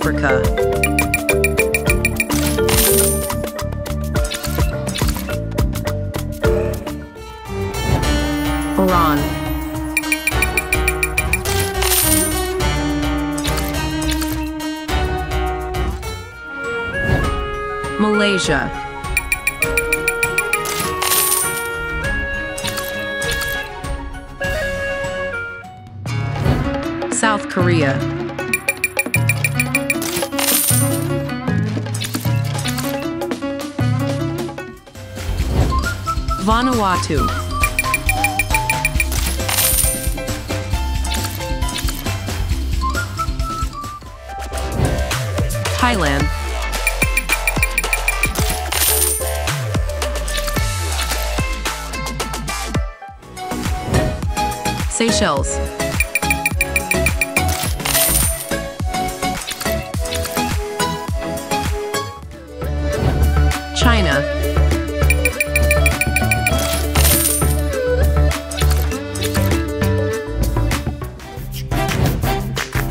Africa. Iran. Malaysia. South Korea. Vanuatu. Thailand. Seychelles. China.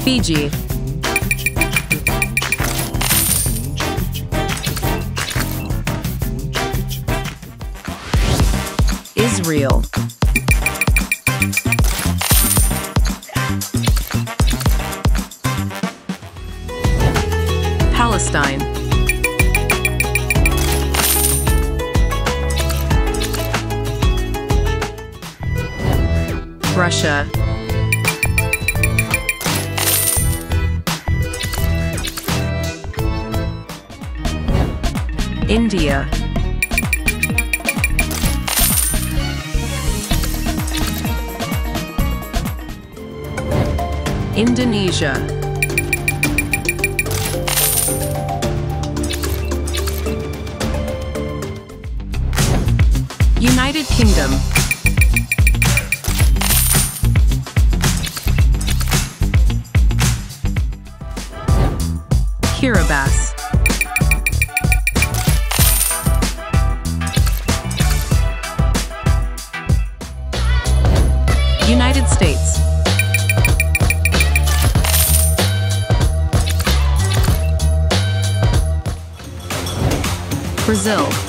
Fiji. Israel. Palestine. Russia. India. Indonesia. United Kingdom. Kiribati. United States. Brazil.